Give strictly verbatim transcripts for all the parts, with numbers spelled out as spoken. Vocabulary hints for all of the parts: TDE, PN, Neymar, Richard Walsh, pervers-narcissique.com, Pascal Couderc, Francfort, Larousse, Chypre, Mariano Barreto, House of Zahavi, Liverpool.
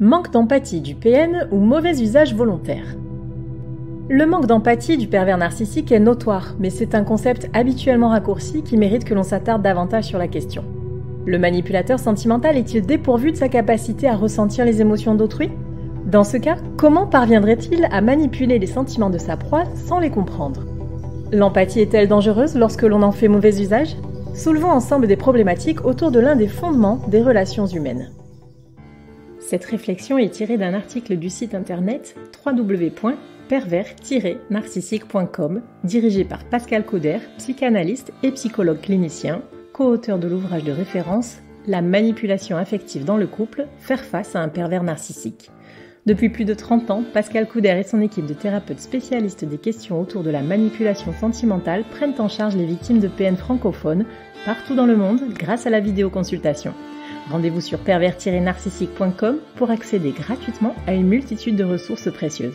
Manque d'empathie du P N ou mauvais usage volontaire. Le manque d'empathie du pervers narcissique est notoire, mais c'est un concept habituellement raccourci qui mérite que l'on s'attarde davantage sur la question. Le manipulateur sentimental est-il dépourvu de sa capacité à ressentir les émotions d'autrui? Dans ce cas, comment parviendrait-il à manipuler les sentiments de sa proie sans les comprendre? L'empathie est-elle dangereuse lorsque l'on en fait mauvais usage? Soulevons ensemble des problématiques autour de l'un des fondements des relations humaines. Cette réflexion est tirée d'un article du site internet w w w point pervers tiret narcissique point com, dirigé par Pascal Couderc, psychanalyste et psychologue clinicien, co-auteur de l'ouvrage de référence « La manipulation affective dans le couple, faire face à un pervers narcissique ». Depuis plus de trente ans, Pascal Couderc et son équipe de thérapeutes spécialistes des questions autour de la manipulation sentimentale prennent en charge les victimes de P N francophones partout dans le monde grâce à la vidéoconsultation. Rendez-vous sur pervers tiret narcissique point com pour accéder gratuitement à une multitude de ressources précieuses.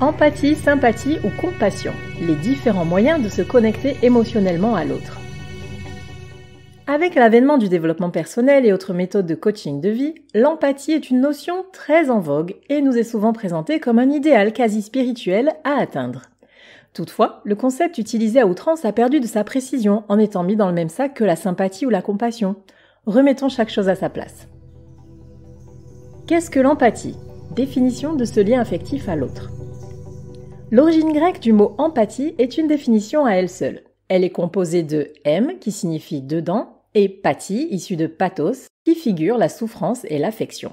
Empathie, sympathie ou compassion, les différents moyens de se connecter émotionnellement à l'autre. Avec l'avènement du développement personnel et autres méthodes de coaching de vie, l'empathie est une notion très en vogue et nous est souvent présentée comme un idéal quasi spirituel à atteindre. Toutefois, le concept utilisé à outrance a perdu de sa précision en étant mis dans le même sac que la sympathie ou la compassion. Remettons chaque chose à sa place. Qu'est-ce que l'empathie? Définition de ce lien affectif à l'autre. L'origine grecque du mot « empathie » est une définition à elle seule. Elle est composée de « em » qui signifie « dedans » et « pathie » issue de « pathos » qui figure la souffrance et l'affection.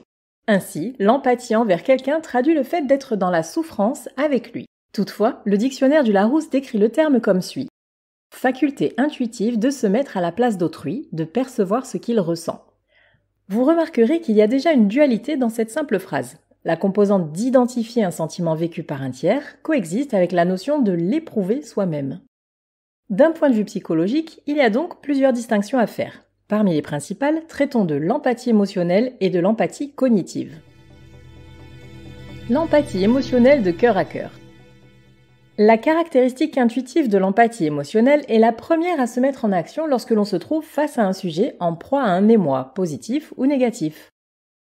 Ainsi, l'empathie envers quelqu'un traduit le fait d'être dans la souffrance avec lui. Toutefois, le dictionnaire du Larousse décrit le terme comme suit. « Faculté intuitive de se mettre à la place d'autrui, de percevoir ce qu'il ressent ». Vous remarquerez qu'il y a déjà une dualité dans cette simple phrase. La composante d'identifier un sentiment vécu par un tiers coexiste avec la notion de l'éprouver soi-même. D'un point de vue psychologique, il y a donc plusieurs distinctions à faire. Parmi les principales, traitons de l'empathie émotionnelle et de l'empathie cognitive. L'empathie émotionnelle de cœur à cœur. La caractéristique intuitive de l'empathie émotionnelle est la première à se mettre en action lorsque l'on se trouve face à un sujet en proie à un émoi, positif ou négatif.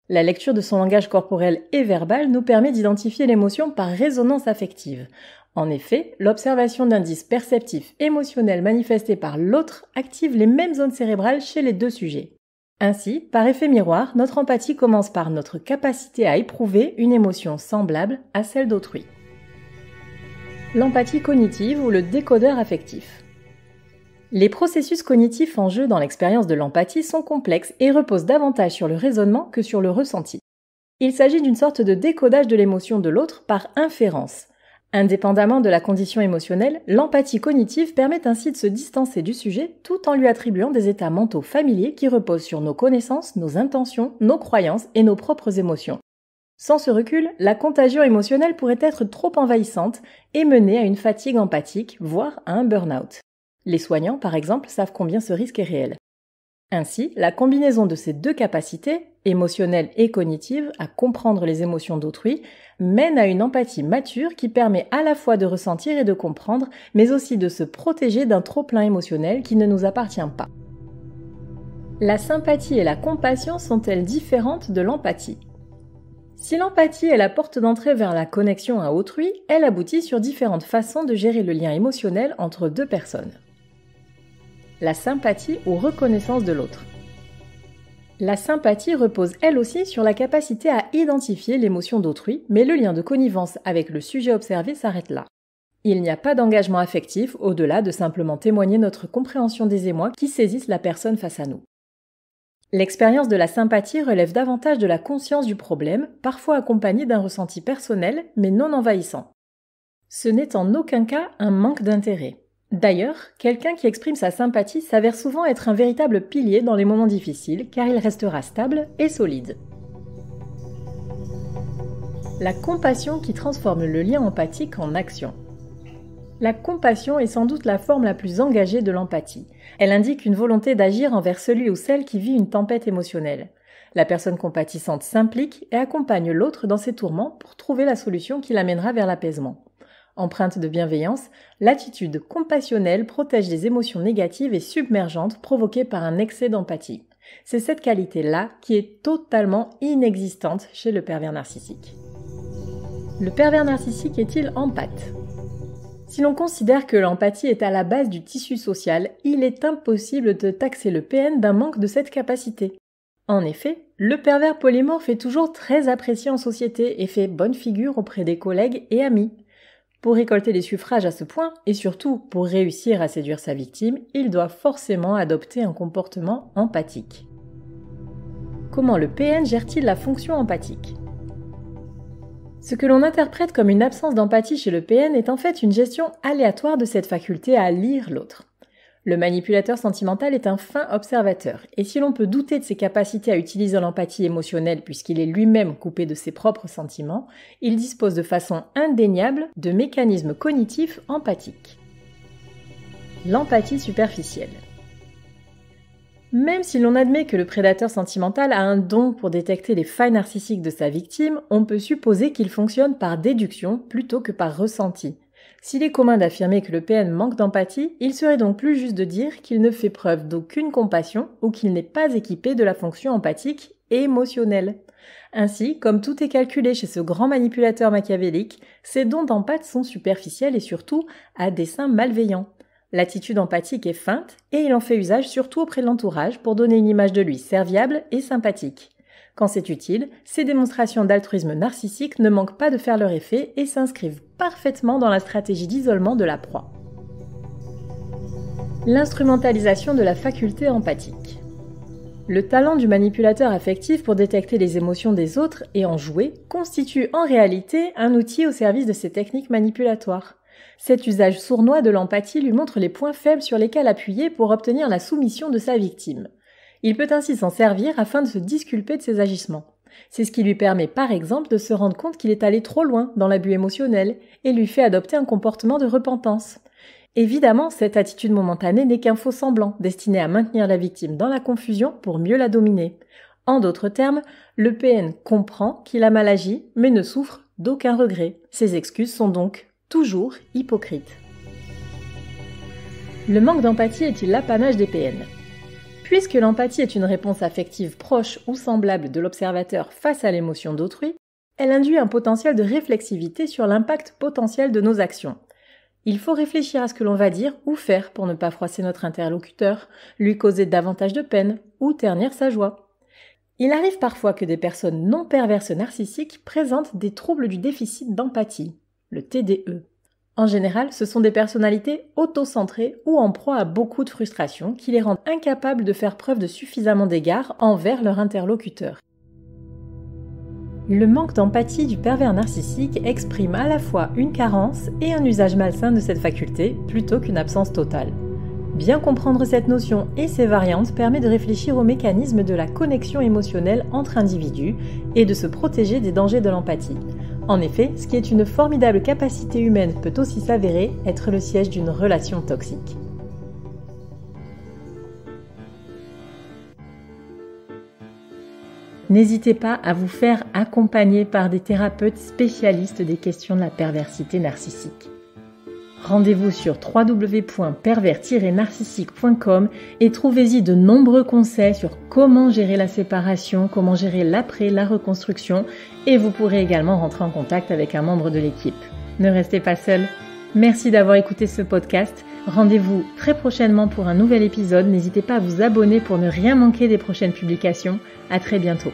La lecture de son langage corporel et verbal nous permet d'identifier l'émotion par résonance affective. En effet, l'observation d'indices perceptifs émotionnels manifestés par l'autre active les mêmes zones cérébrales chez les deux sujets. Ainsi, par effet miroir, notre empathie commence par notre capacité à éprouver une émotion semblable à celle d'autrui. L'empathie cognitive ou le décodeur affectif. Les processus cognitifs en jeu dans l'expérience de l'empathie sont complexes et reposent davantage sur le raisonnement que sur le ressenti. Il s'agit d'une sorte de décodage de l'émotion de l'autre par inférence. Indépendamment de la condition émotionnelle, l'empathie cognitive permet ainsi de se distancer du sujet tout en lui attribuant des états mentaux familiers qui reposent sur nos connaissances, nos intentions, nos croyances et nos propres émotions. Sans ce recul, la contagion émotionnelle pourrait être trop envahissante et mener à une fatigue empathique, voire à un burn-out. Les soignants, par exemple, savent combien ce risque est réel. Ainsi, la combinaison de ces deux capacités, émotionnelle et cognitive, à comprendre les émotions d'autrui, mène à une empathie mature qui permet à la fois de ressentir et de comprendre, mais aussi de se protéger d'un trop-plein émotionnel qui ne nous appartient pas. La sympathie et la compassion sont-elles différentes de l'empathie? Si l'empathie est la porte d'entrée vers la connexion à autrui, elle aboutit sur différentes façons de gérer le lien émotionnel entre deux personnes. La sympathie ou reconnaissance de l'autre. La sympathie repose elle aussi sur la capacité à identifier l'émotion d'autrui, mais le lien de connivence avec le sujet observé s'arrête là. Il n'y a pas d'engagement affectif au-delà de simplement témoigner notre compréhension des émois qui saisissent la personne face à nous. L'expérience de la sympathie relève davantage de la conscience du problème, parfois accompagnée d'un ressenti personnel, mais non envahissant. Ce n'est en aucun cas un manque d'intérêt. D'ailleurs, quelqu'un qui exprime sa sympathie s'avère souvent être un véritable pilier dans les moments difficiles, car il restera stable et solide. La compassion qui transforme le lien empathique en action. La compassion est sans doute la forme la plus engagée de l'empathie. Elle indique une volonté d'agir envers celui ou celle qui vit une tempête émotionnelle. La personne compatissante s'implique et accompagne l'autre dans ses tourments pour trouver la solution qui l'amènera vers l'apaisement. Empreinte de bienveillance, l'attitude compassionnelle protège des émotions négatives et submergentes provoquées par un excès d'empathie. C'est cette qualité-là qui est totalement inexistante chez le pervers narcissique. Le pervers narcissique est-il empathe ? Si l'on considère que l'empathie est à la base du tissu social, il est impossible de taxer le P N d'un manque de cette capacité. En effet, le pervers polymorphe est toujours très apprécié en société et fait bonne figure auprès des collègues et amis. Pour récolter les suffrages à ce point, et surtout pour réussir à séduire sa victime, il doit forcément adopter un comportement empathique. Comment le P N gère-t-il la fonction empathique ? Ce que l'on interprète comme une absence d'empathie chez le P N est en fait une gestion aléatoire de cette faculté à lire l'autre. Le manipulateur sentimental est un fin observateur, et si l'on peut douter de ses capacités à utiliser l'empathie émotionnelle puisqu'il est lui-même coupé de ses propres sentiments, il dispose de façon indéniable de mécanismes cognitifs empathiques. L'empathie superficielle. Même si l'on admet que le prédateur sentimental a un don pour détecter les failles narcissiques de sa victime, on peut supposer qu'il fonctionne par déduction plutôt que par ressenti. S'il est commun d'affirmer que le P N manque d'empathie, il serait donc plus juste de dire qu'il ne fait preuve d'aucune compassion ou qu'il n'est pas équipé de la fonction empathique et émotionnelle. Ainsi, comme tout est calculé chez ce grand manipulateur machiavélique, ses dons d'empathie sont superficiels et surtout à dessein malveillant. L'attitude empathique est feinte et il en fait usage surtout auprès de l'entourage pour donner une image de lui serviable et sympathique. Quand c'est utile, ces démonstrations d'altruisme narcissique ne manquent pas de faire leur effet et s'inscrivent parfaitement dans la stratégie d'isolement de la proie. L'instrumentalisation de la faculté empathique. Le talent du manipulateur affectif pour détecter les émotions des autres et en jouer constitue en réalité un outil au service de ses techniques manipulatoires. Cet usage sournois de l'empathie lui montre les points faibles sur lesquels appuyer pour obtenir la soumission de sa victime. Il peut ainsi s'en servir afin de se disculper de ses agissements. C'est ce qui lui permet par exemple de se rendre compte qu'il est allé trop loin dans l'abus émotionnel et lui fait adopter un comportement de repentance. Évidemment, cette attitude momentanée n'est qu'un faux-semblant destiné à maintenir la victime dans la confusion pour mieux la dominer. En d'autres termes, le P N comprend qu'il a mal agi mais ne souffre d'aucun regret. Ses excuses sont donc toujours hypocrites. Le manque d'empathie est-il l'apanage des P N ? Puisque l'empathie est une réponse affective proche ou semblable de l'observateur face à l'émotion d'autrui, elle induit un potentiel de réflexivité sur l'impact potentiel de nos actions. Il faut réfléchir à ce que l'on va dire ou faire pour ne pas froisser notre interlocuteur, lui causer davantage de peine ou ternir sa joie. Il arrive parfois que des personnes non perverses narcissiques présentent des troubles du déficit d'empathie, le T D E. En général, ce sont des personnalités autocentrées ou en proie à beaucoup de frustration qui les rendent incapables de faire preuve de suffisamment d'égard envers leur interlocuteur. Le manque d'empathie du pervers narcissique exprime à la fois une carence et un usage malsain de cette faculté plutôt qu'une absence totale. Bien comprendre cette notion et ses variantes permet de réfléchir aux mécanismes de la connexion émotionnelle entre individus et de se protéger des dangers de l'empathie. En effet, ce qui est une formidable capacité humaine peut aussi s'avérer être le siège d'une relation toxique. N'hésitez pas à vous faire accompagner par des thérapeutes spécialistes des questions de la perversité narcissique. Rendez-vous sur w w w point pervers tiret narcissique point com et trouvez-y de nombreux conseils sur comment gérer la séparation, comment gérer l'après, la reconstruction, et vous pourrez également rentrer en contact avec un membre de l'équipe. Ne restez pas seul. Merci d'avoir écouté ce podcast. Rendez-vous très prochainement pour un nouvel épisode. N'hésitez pas à vous abonner pour ne rien manquer des prochaines publications. À très bientôt.